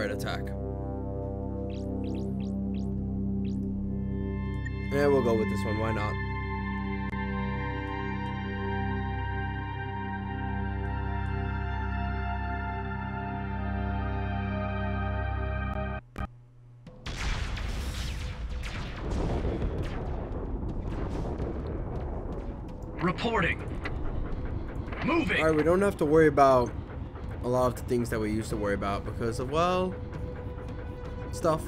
Alright, attack. Yeah, we'll go with this one. Why not? Reporting. Moving. Alright, we don't have to worry about a lot of the things that we used to worry about because of, well, stuff.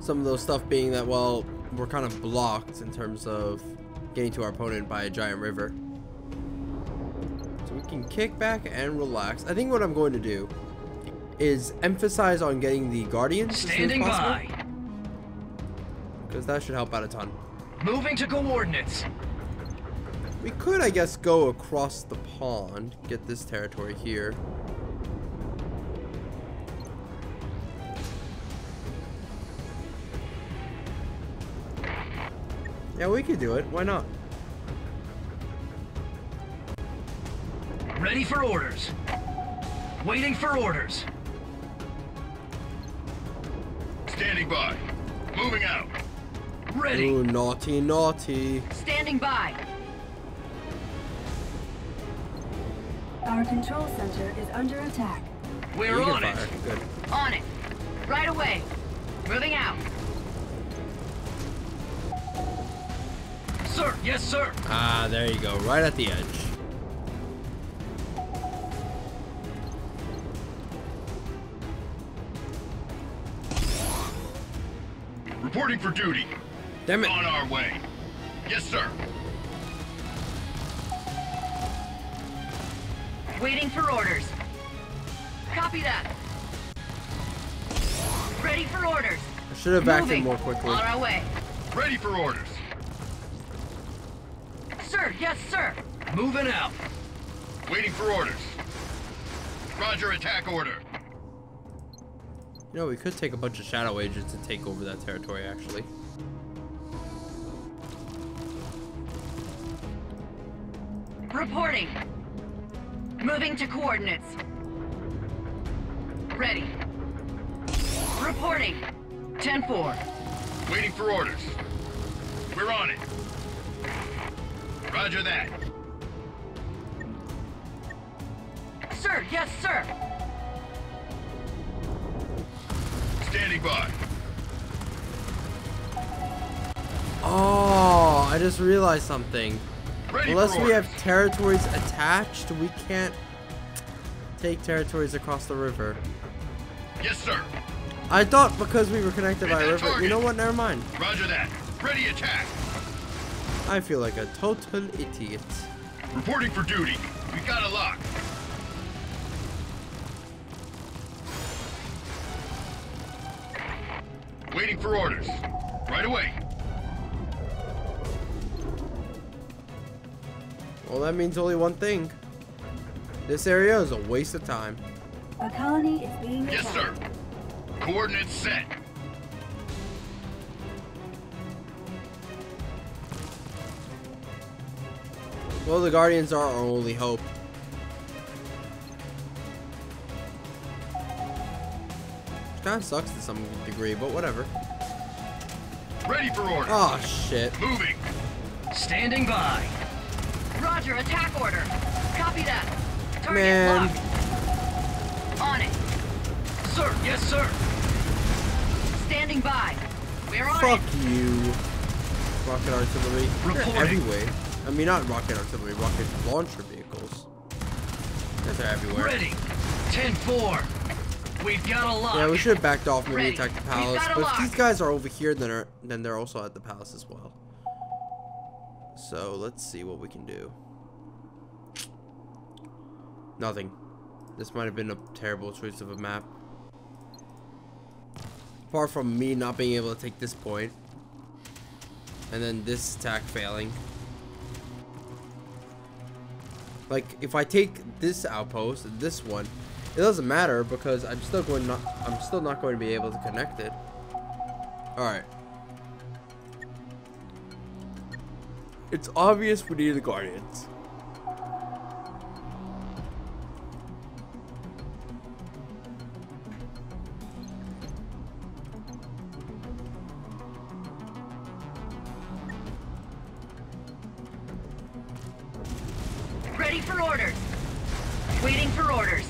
Some of those stuff being that, well, we're kind of blocked in terms of getting to our opponent by a giant river. So we can kick back and relax. I think what I'm going to do is emphasize on getting the Guardians standing by, because that should help out a ton. Moving to coordinates. We could, I guess, go across the pond, get this territory here. Yeah, we could do it. Why not? Ready for orders. Waiting for orders. Standing by. Moving out. Ready. Ooh, naughty, naughty. Standing by. Our control center is under attack. We're on it. Good. On it. Right away. Moving out. Sir, yes, sir. Ah, there you go. Right at the edge. Reporting for duty. Damn it. On our way. Yes, sir. Waiting for orders. Copy that. Ready for orders. I should have backed in more quickly. On our way. Ready for orders. Sir, yes, sir. Moving out. Waiting for orders. Roger, attack order. You know, we could take a bunch of shadow agents and take over that territory, actually. Reporting. Moving to coordinates. Ready. Reporting. 10-4. Waiting for orders. We're on it. Roger that. Sir, yes, sir. Standing by. Oh, I just realized something. Unless we have territories attached, we can't take territories across the river. Yes, sir. I thought because we were connected by a river. You know what? Never mind. Roger that. Ready, attack. I feel like a total idiot. Reporting for duty. We got a lock. Waiting for orders. Right away. Well, that means only one thing. This area is a waste of time. Our colony is being attacked. Yes, sir. Coordinates set. Well, the Guardians are our only hope. Which kind of sucks to some degree, but whatever. Ready for order. Oh shit. Moving. Standing by. Roger, attack order. Copy that. Target locked. On it. Sir, yes, sir. Standing by. We're on it. Fuck you. Rocket artillery. Reporting. Everywhere. I mean, not rocket artillery, rocket launcher vehicles. They're everywhere. Ready. 10-4. We've got a lock. Yeah, we should have backed off when we attacked the palace. But if these guys are over here, then they're also at the palace as well. So let's see what we can do. Nothing. This might have been a terrible choice of a map. Apart from me not being able to take this point, and then this attack failing. Like, if I take this outpost and this one, it doesn't matter because I'm still not going to be able to connect it. All right. It's obvious we need the Guardians. Ready for orders. Waiting for orders.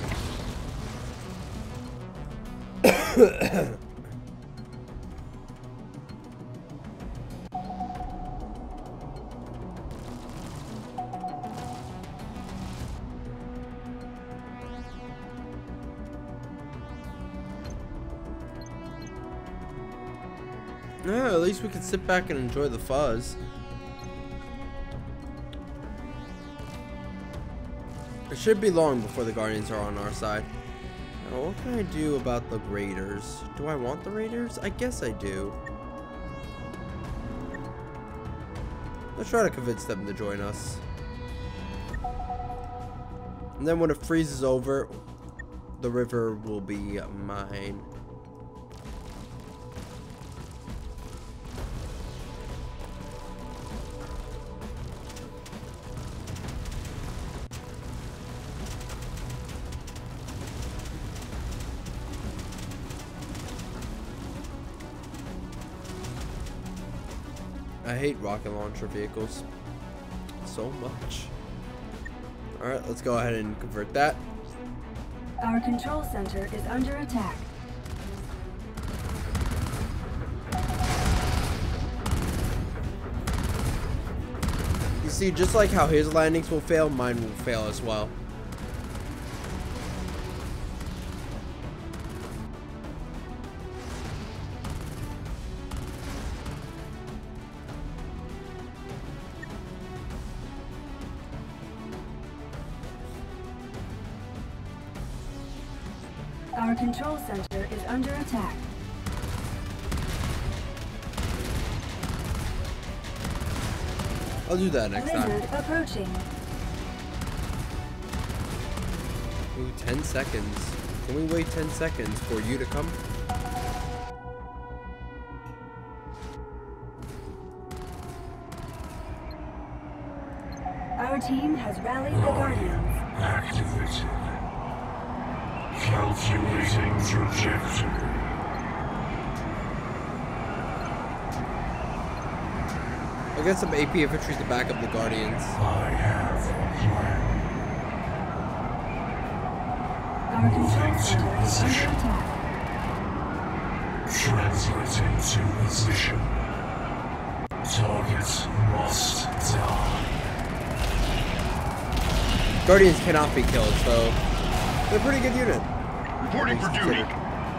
Yeah, at least we can sit back and enjoy the fuzz. It should be long before the Guardians are on our side. Now, what can I do about the Raiders? Do I want the Raiders? I guess I do. Let's try to convince them to join us. And then when it freezes over, the river will be mine. I hate rocket launcher vehicles so much. All right, let's go ahead and convert that. Our control center is under attack. You see, just like how his landings will fail, mine will fail as well. Our control center is under attack. I'll do that next time. Lizard approaching. Ooh, 10 seconds. Can we wait 10 seconds for you to come? Our team has rallied the Guardians. Activated. Calculating trajectory. I got some AP infantry to back up the Guardians. I have a plan. Moving to position. Translating to position. Targets must die. Guardians cannot be killed, so they're a pretty good unit. Reporting for duty.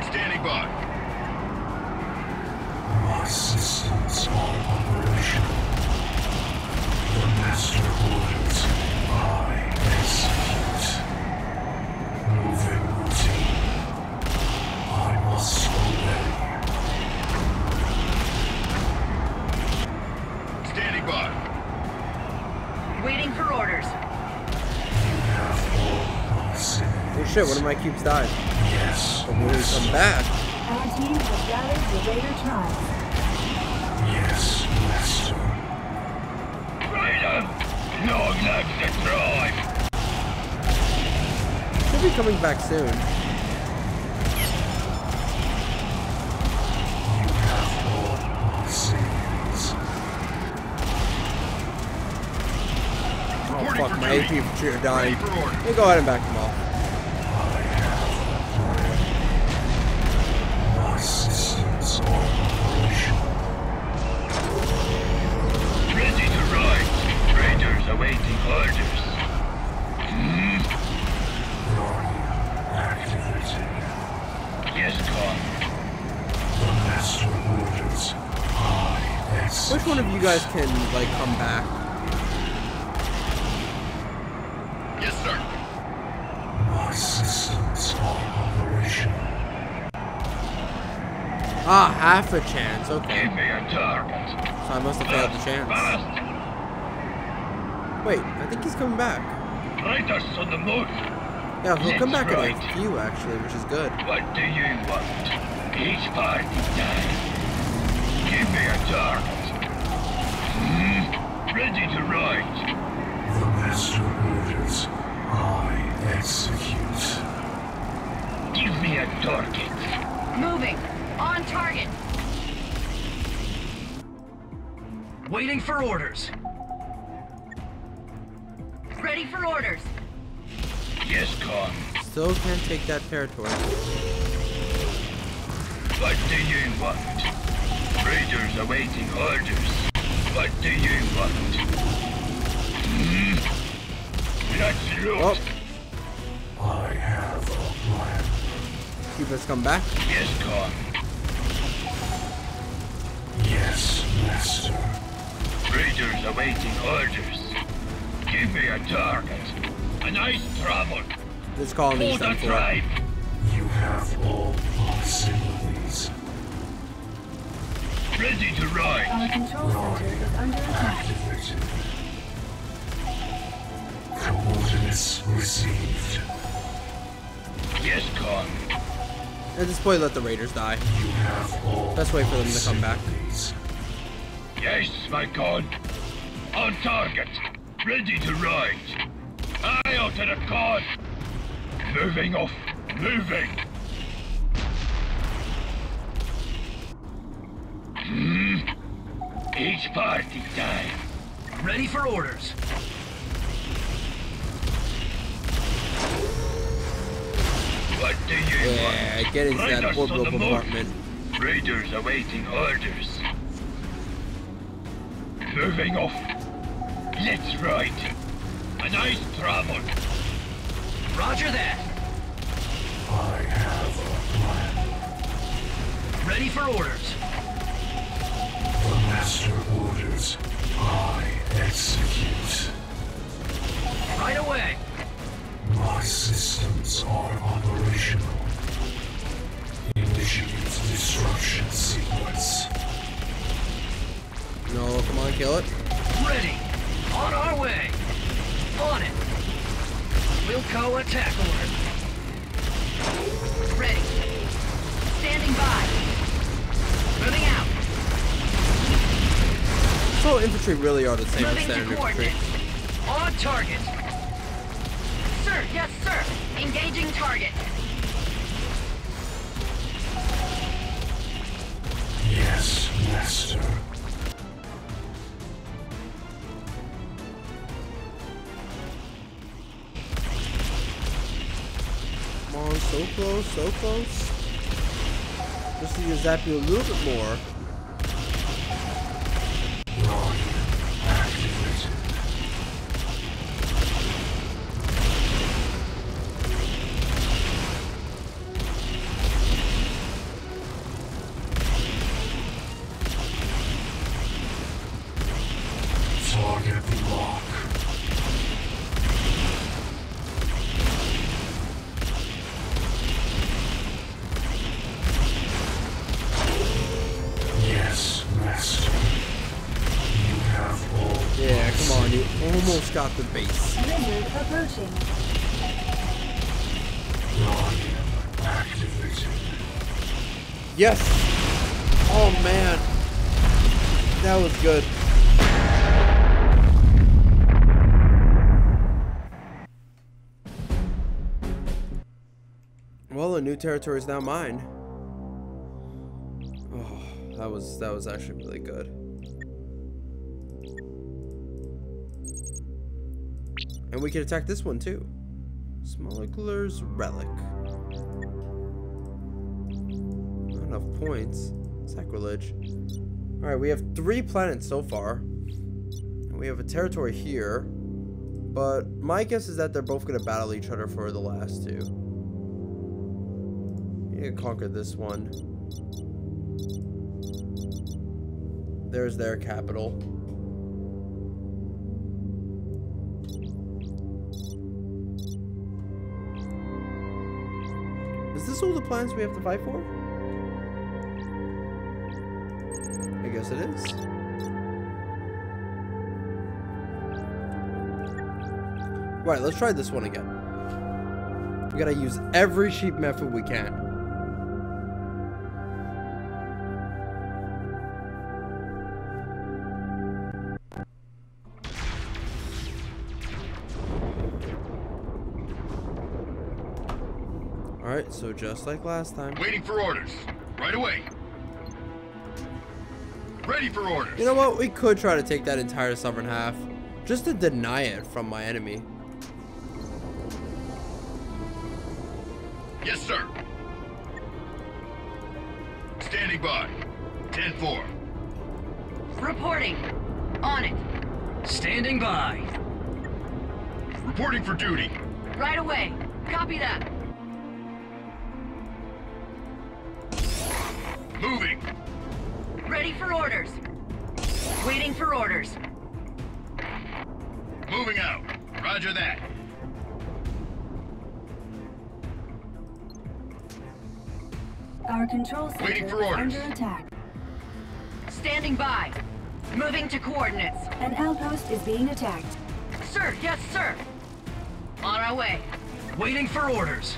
Standing by. My systems are operational. The master orders I execute. Moving routine. I must obey. Standing by. Waiting for orders. You have all my sins. Oh shit, one of my cubes died. Yes. But when we come back, our team has gathered the Raider tribe. Yes, master. Raider, no like the tribe. Should be coming back soon. You have all my sins. Oh fuck, my AP are dying. We'll go ahead and back them off. Which one of you guys can, like, come back? Yes, sir. My systems are operational. Ah, half a chance, okay. Give me a target. So I must have failed the chance. Wait, I think he's coming back. Raiders on the move. Yeah, he'll come back in a few, actually, which is good. What do you want? Each party dies. Give me a target. Ready to ride. The master orders. I execute. Give me a target. Moving. On target. Waiting for orders. Ready. Ready for orders. Yes, Khan. Still can't take that territory. What do you want? Raiders awaiting orders. What do you want? Let's look. Oh. I have a plan. Keepers come back. Yes, Khan. Yes, master. Raiders awaiting orders. Give me a target. A nice travel. This colony is done for. You have all possibilities. Ready to ride. Our control center is under attack. Activated. Coordinates received. Yes, Khan. At this point, let the raiders die. You have all. Best way for them to come back. Yes, my God. On target. Ready to ride. Eye out to the card. Moving off. Moving. Each party time. Ready for orders. What do you want? Get into that orbital compartment. Raiders awaiting orders. Moving off. Let's ride. A nice travel. Roger that. I have a plan. Ready for orders. The master orders. I execute. Right away. My systems are operational. Initiate disruption sequence. No, come on, kill it. Ready. On our way! On it! Wilco attack order. Ready. Standing by. Moving out. So infantry really are the same as standard infantry. On target. Sir, yes sir. Engaging target. Yes, master. So close, so close. Just need to zap you a little bit more. Got the base. Lizard approaching. Guardian activated. Yes! Oh man. That was good. Well, a new territory is now mine. Oh, that was actually really good. And we can attack this one too. Smuggler's Relic. Not enough points. Sacrilege. Alright, we have 3 planets so far. And we have a territory here. But my guess is that they're both going to battle each other for the last 2. You need to conquer this one. There's their capital. Is this all the plans we have to fight for? I guess it is. Right, let's try this one again. We gotta use every cheap method we can. Alright, so just like last time. Waiting for orders. Right away. Ready for orders. You know what? We could try to take that entire southern half. Just to deny it from my enemy. Yes, sir. Standing by. 10-4. Reporting. On it. Standing by. Reporting for duty. Right away. Copy that. Moving. Ready for orders. Waiting for orders. Moving out. Roger that. Our control center waiting for orders. Under attack. Standing by. Moving to coordinates. An outpost is being attacked. Sir, yes, sir. On our way. Waiting for orders.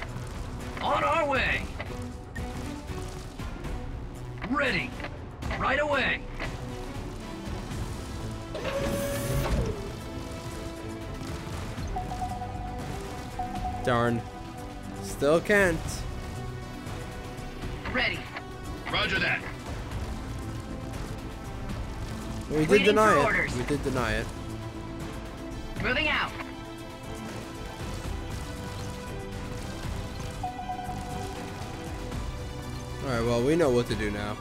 On our way. Ready. Right away. Darn. Still can't. Ready. Roger that. We did deny it. Orders. We did deny it. Moving out. Alright, well, we know what to do now.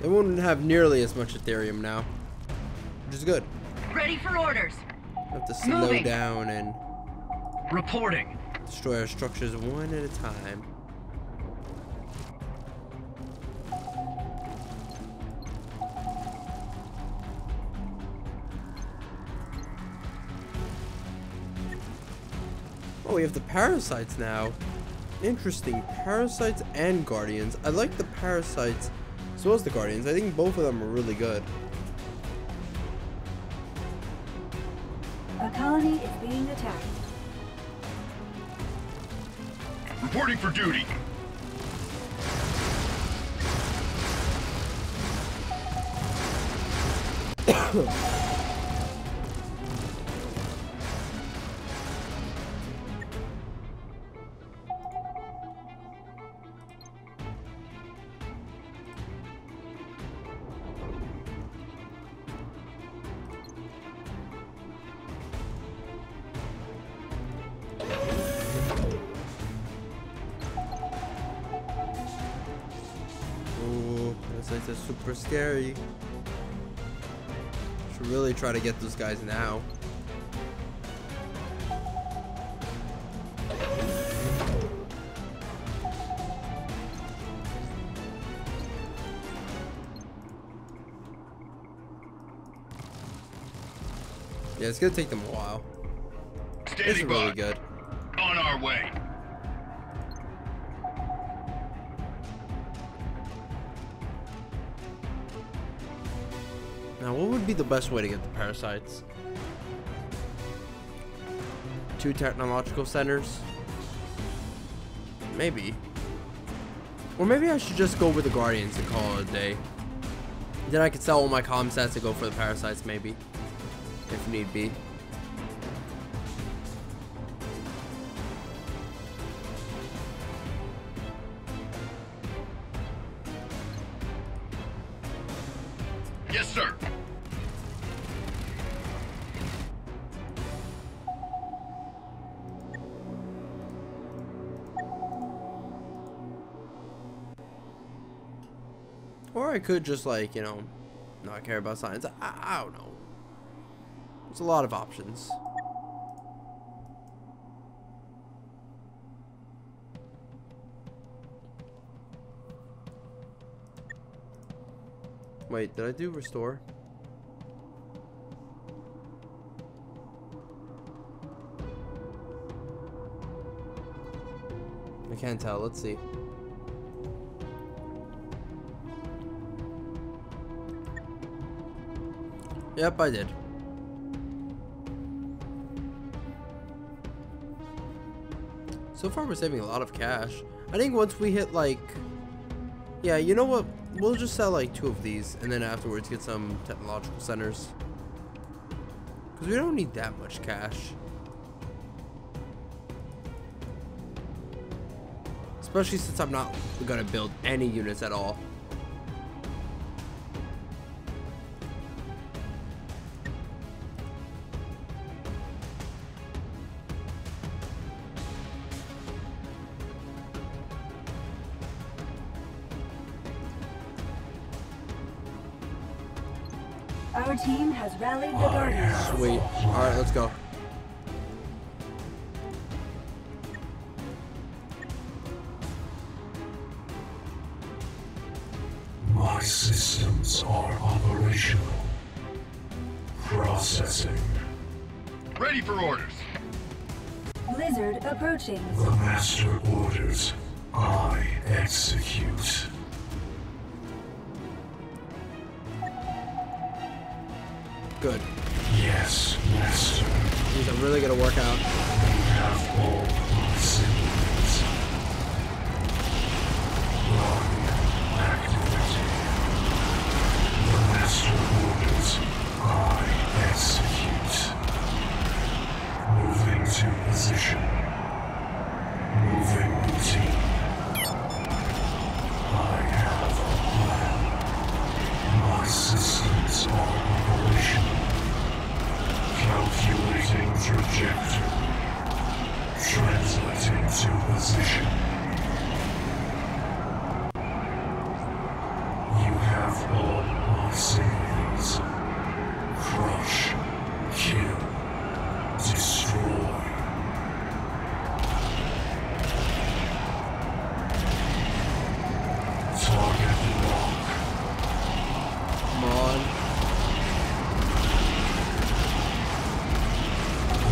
They won't have nearly as much Etherium now, which is good. Ready for orders. We have to slow down and reporting. Destroy our structures one at a time. Oh, we have the parasites now. Interesting, parasites and guardians. I like the parasites as well as the guardians. I think both of them are really good. A colony is being attacked. Reporting for duty. They're super scary. Should really try to get those guys now. Yeah, it's gonna take them a while. This is really good. On our way. Now, what would be the best way to get the parasites? 2 technological centers? Maybe. Or maybe I should just go with the guardians and call it a day. Then I could sell all my comm sets to go for the parasites, maybe. If need be. Yes, sir. Or I could just, like, you know, not care about science. I don't know. There's a lot of options. Wait, did I do restore? I can't tell. Let's see. Yep, I did. So far, we're saving a lot of cash. I think once we hit, like... Yeah, you know what? We'll just sell, like, 2 of these, and then afterwards get some technological centers. Because we don't need that much cash. Especially since I'm not going to build any units at all. Our team has rallied the Guardians. Sweet. All right, let's go. My systems are operational. Processing. Ready for orders. Lizard approaching. The master orders. I execute. Good. Yes, master. These are really gonna work out. We have all my siblings. Run activity. The master orders. I execute. Moving to position. Moving routine. I have a plan. My systems are operational. Calculating trajectory. Translating to position. You have all my signals. Crush. Kill. Destroy. Target lock. Come on.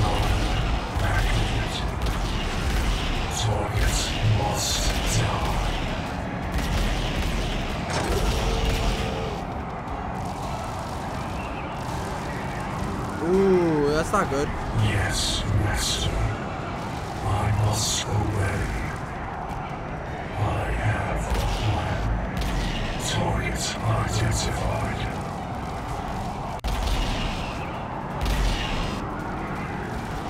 Run. Activate. Target must die. Ooh, that's not good. Yes, master. I must obey. I have a plan. Target identified.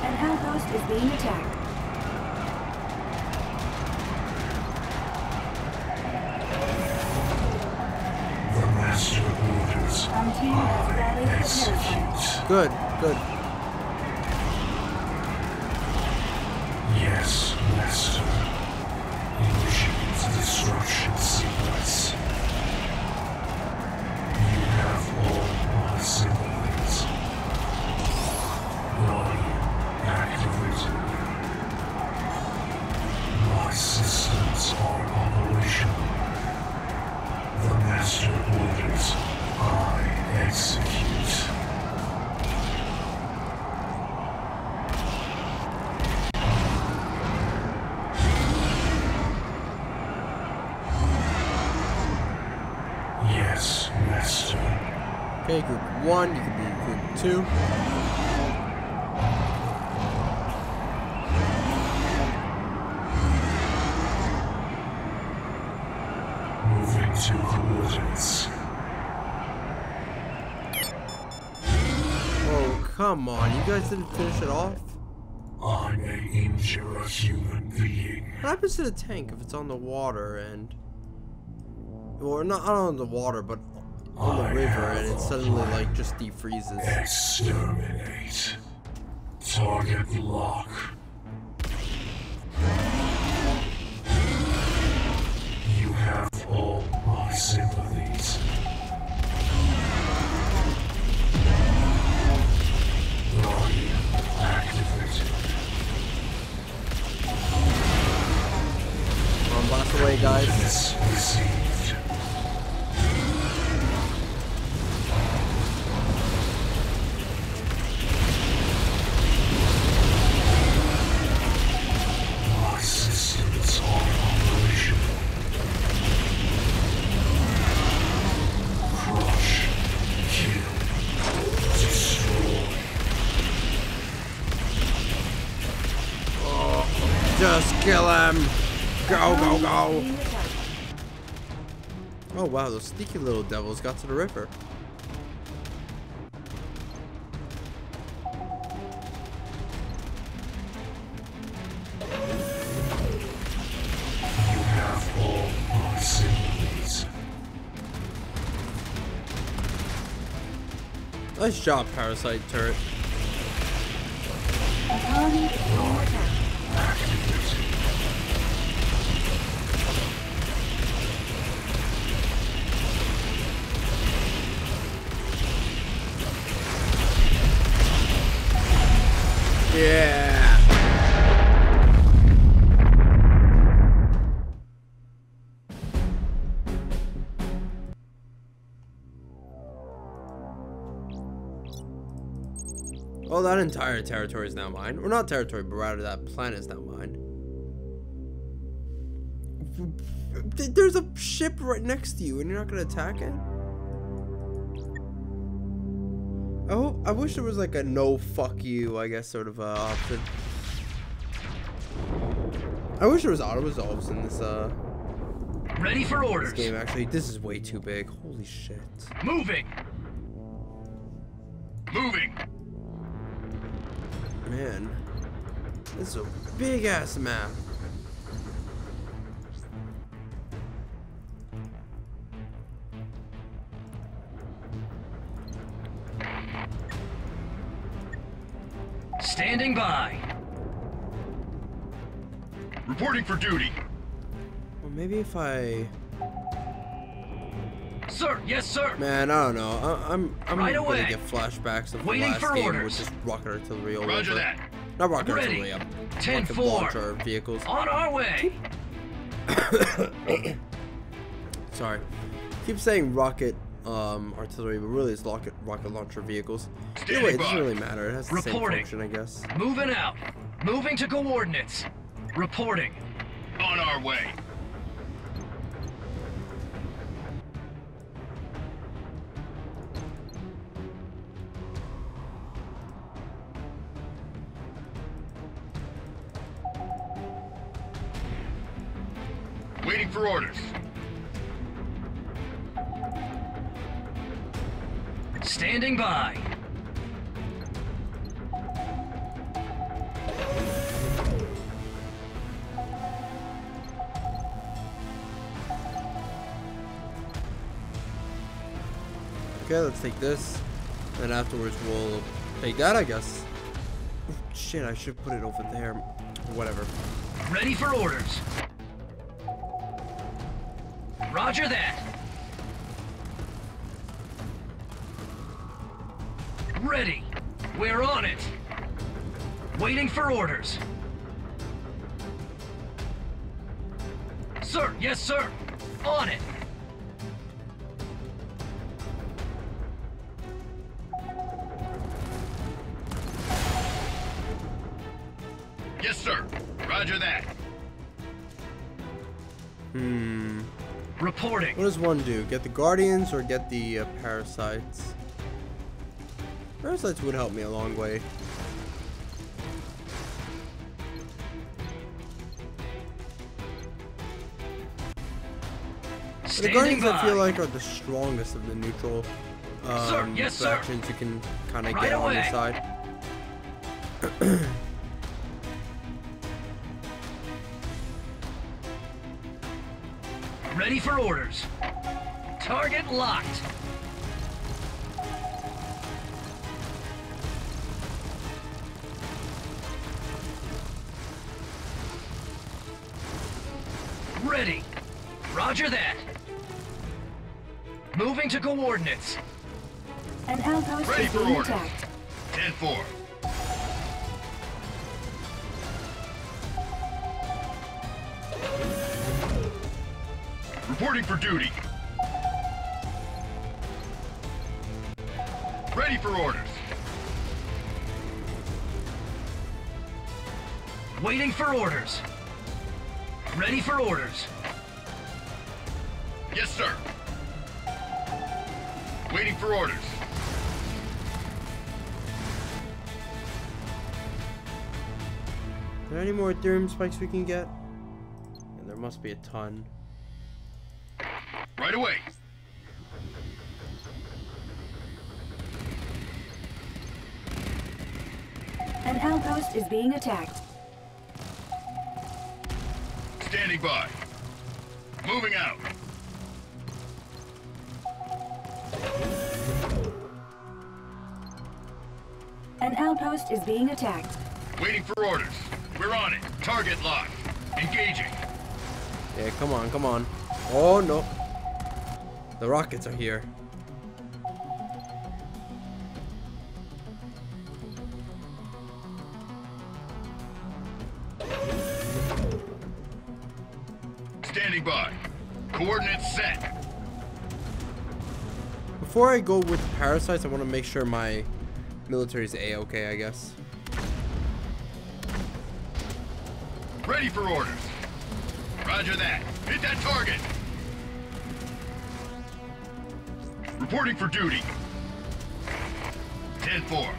An outpost is being attacked. The master orders. I execute. Good, good. Yes, master. Initiate destruction sequence. You have all my siblings. Line activated. My systems are operational. The master orders. I execute. Okay, group one, you can be group two. Moving to coordinates. Oh, come on, you guys didn't finish it off? I may injure a human being. What happens to the tank if it's on the water and... Well, not on the water, but... on the river, and it suddenly like just defreezes. Exterminate. Target lock. You have all my sympathies. Guardian activated. Run back away, guys. Received. Just kill him! Go, go, go! Oh wow, those sneaky little devils got to the river. You have all my siblings. Nice job, Parasite Turret. Oh, that entire territory is now mine. Or not territory, but rather that planet is now mine. There's a ship right next to you and you're not gonna attack it? Oh, I wish there was like a no fuck you, I guess, sort of option. I wish there was auto resolves in this ready for orders. This game actually. This is way too big. Holy shit. Moving. Moving. Man, this is a big ass map. Standing by. Reporting for duty. Well, maybe if I. Sir, yes, sir. Man, I don't know. I'm right gonna away. Get flashbacks of waiting the last for game orders. With just rocket artillery. All Roger over. That. Not rocket ready. Artillery. I'm 10-4. Vehicles. On our way. Sorry. Keep saying rocket. Artillery, but really it's rocket launcher vehicles. Anyway, it doesn't really matter. It has the reporting. Same function, I guess. Moving out. Moving to coordinates. Reporting. On our way. Waiting for orders. Standing by. Okay, let's take this. And afterwards we'll take that, I guess. Shit, I should put it over there. Whatever. Ready for orders. Roger that. Ready. We're on it. Waiting for orders. Sir, yes, sir. On it. Yes, sir. Roger that. Reporting. What does one do? Get the Guardians or get the Parasites? Parasites would help me a long way. The Guardians, I feel like, are the strongest of the neutral factions you can kind of get on your side. Ready for orders. Target locked. Ready. Roger that. Moving to coordinates. An outpost ready for orders. 10-4. Reporting for duty. Ready for orders. Waiting for orders. Ready for orders. Yes, sir. Waiting for orders. Are there any more Etherium spikes we can get? And there must be a ton. Right away. An outpost is being attacked. Standing by. Moving out. An outpost is being attacked. Waiting for orders. We're on it. Target locked. Engaging. Yeah, come on, come on. Oh no. The rockets are here. By. Coordinates set. Before I go with Parasites, I want to make sure my Military's A-okay, I guess. Ready for orders. Roger that. Hit that target. Reporting for duty. 10-4.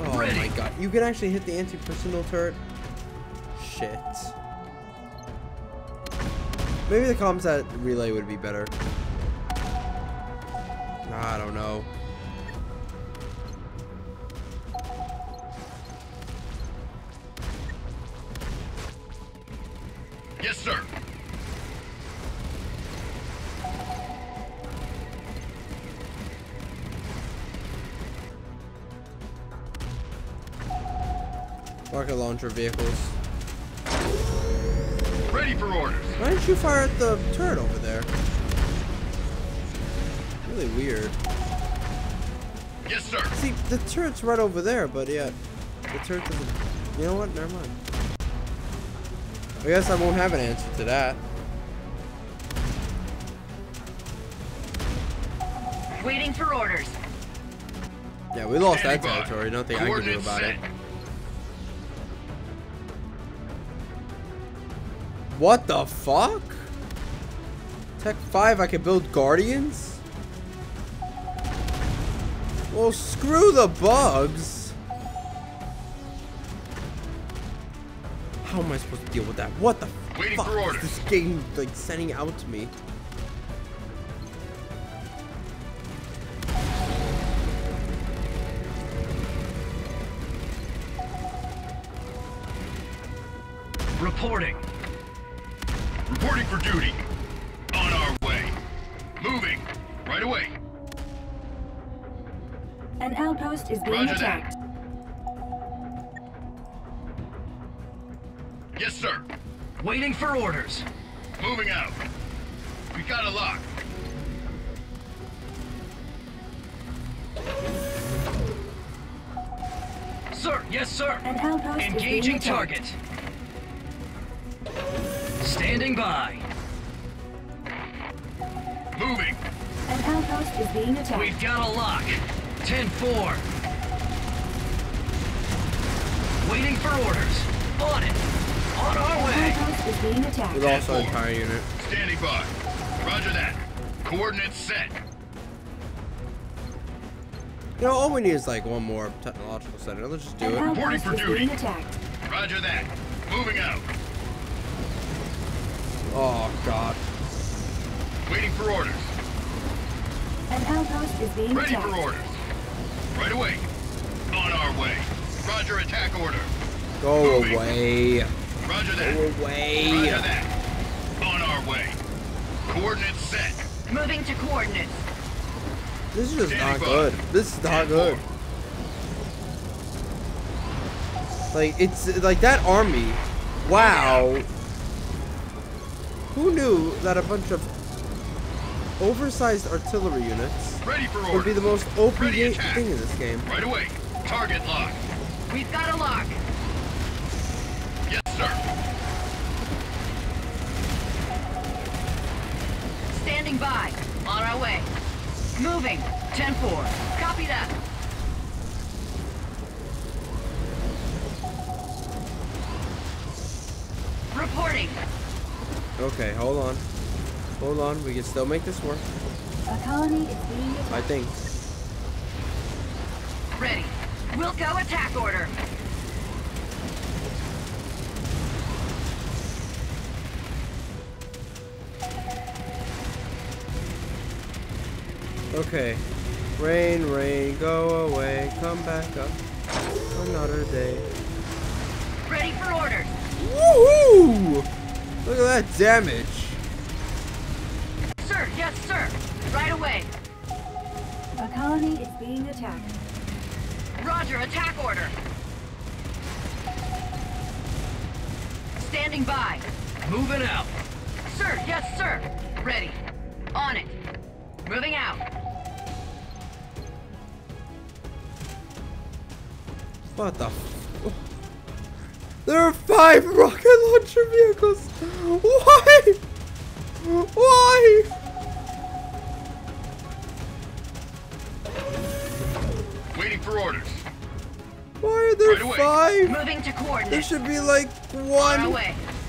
Oh my god. You can actually hit the anti-personnel turret? Shit. Maybe the comsat relay would be better. I don't know. Yes, sir. Rocket launcher vehicles. Ready for orders. Why didn't you fire at the turret over there? Really weird. Yes, sir. See, the turret's right over there, but yeah, the turret doesn't. You know what? Never mind. I guess I won't have an answer to that. Waiting for orders. Yeah, we lost that territory. Nothing I can do about it. What the fuck? Tech 5, I can build guardians? Well, screw the bugs. How am I supposed to deal with that? What the fuck is this game like sending out to me? Reporting. Reporting for duty. On our way. Moving. Right away. An outpost is being attacked. Yes, sir. Waiting for orders. Moving out. We got a lock. Sir, yes, sir. An outpost engaging is being target. Standing by. Moving. An outpost is being attacked. We've got a lock. 10-4. Waiting for orders. On it. On our way. We're also an entire unit. Standing by. Roger that. Coordinates set. You know, all we need is like one more technological center. Let's just do it. Reporting for duty. Roger that. Moving out. Oh god. Waiting for orders. An outpost is being attacked. Ready for orders. Right away. On our way. Roger, attack order. Go moving. Away. Roger that. Go away. Roger that. On our way. Coordinates set. Moving to coordinates. This is just standing not by. Good. This is not good. Like, it's like that army. Wow. Who knew that a bunch of oversized artillery units would be the most OP thing in this game. Right away. Target lock. We've got a lock. Yes, sir. Standing by. On our way. Moving. 10-4. Copy that. Reporting. Okay, hold on. Hold on, we can still make this work. A colony is being attacked. I think. Ready. We'll go attack order. Okay. Rain, rain, go away, come back up. Another day. Ready for orders. Woohoo! Look at that damage. Yes, sir. Right away. A colony is being attacked. Roger, attack order. Standing by. Moving out. Sir, yes, sir. Ready. On it. Moving out. What the f- There are 5 rocket launcher vehicles.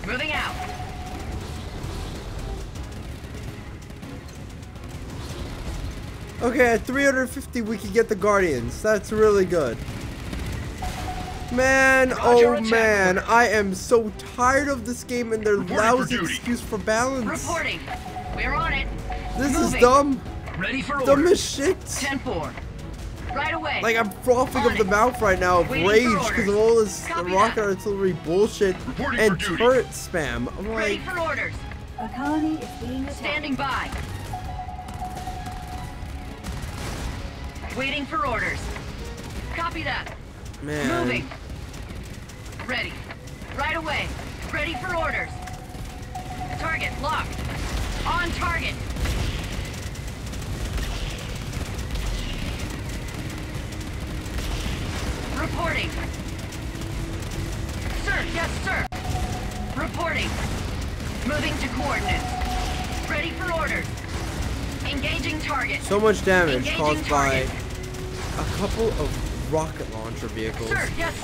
Moving out. Okay, at 350 we can get the Guardians. That's really good. Man, Roger, oh man, order. I am so tired of this game and their lousy excuse for balance. Reporting. We're on it. This Moving. Is dumb. Ready for dumb order. As shit. 10-4. Right away. Like, I'm frothing up the mouth right now of rage because of all this rocket artillery bullshit and turret spam. I'm like, ready for orders. The colony is being standing by. Waiting for orders. Copy that. Man. Moving. Ready. Right away. Ready for orders. Target locked. On target. Reporting. Sir, yes, sir. Reporting. Moving to coordinates. Ready for orders. Engaging target. So much damage caused by a couple of rocket launcher vehicles. Sir, yes.